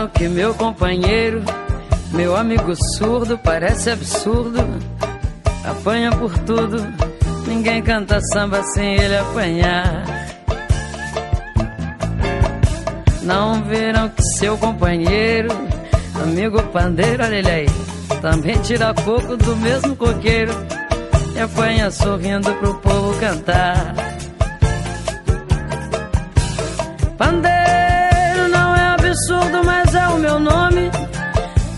Disseram que meu companheiro, meu amigo surdo, parece absurdo, apanha por tudo. Ninguém canta samba sem ele apanhar. Não viram que seu companheiro, amigo pandeiro, olha ele aí, também tira coco do mesmo coqueiro e apanha sorrindo pro povo cantar. Pandeiro não é absurdo, mas é o meu nome.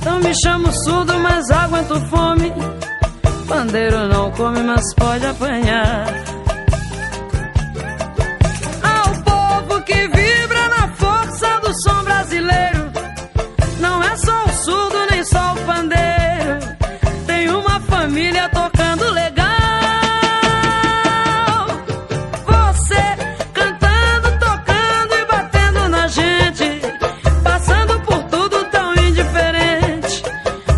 Não me chamo surdo, mas aguento fome. Pandeiro não come, mas pode apanhar. Ao povo que vibra na força do som brasileiro, não é só o surdo, nem só o pandeiro, tem uma família tocando legal. Você cantando, tocando e batendo na gente, passando por tudo tão indiferente,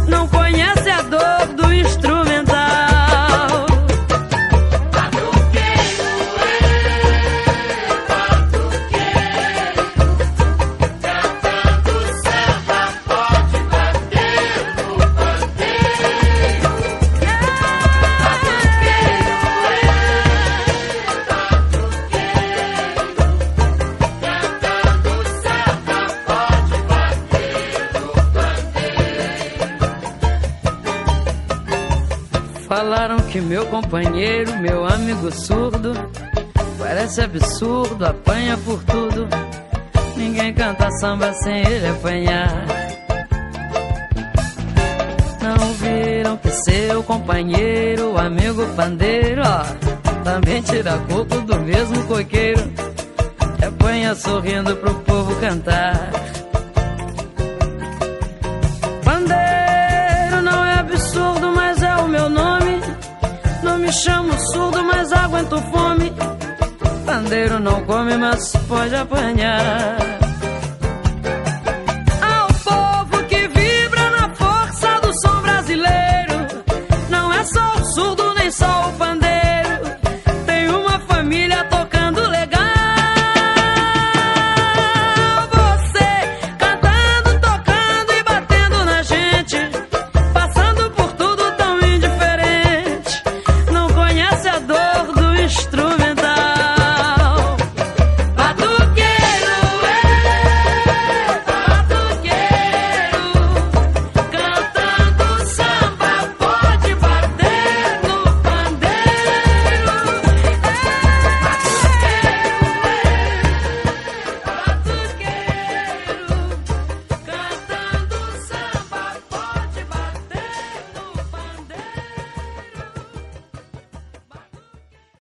não conhece a dor do instrumento. Falaram que meu companheiro, meu amigo surdo, parece absurdo, apanha por tudo. Ninguém canta samba sem ele apanhar. Não viram que seu companheiro, amigo pandeiro, ó, também tira coco do mesmo coqueiro e apanha sorrindo pro povo cantar. Pandeiro não é absurdo, mas é o meu nome. Não me chamo surdo, mas aguento fome. Pandeiro não come, mas pode apanhar.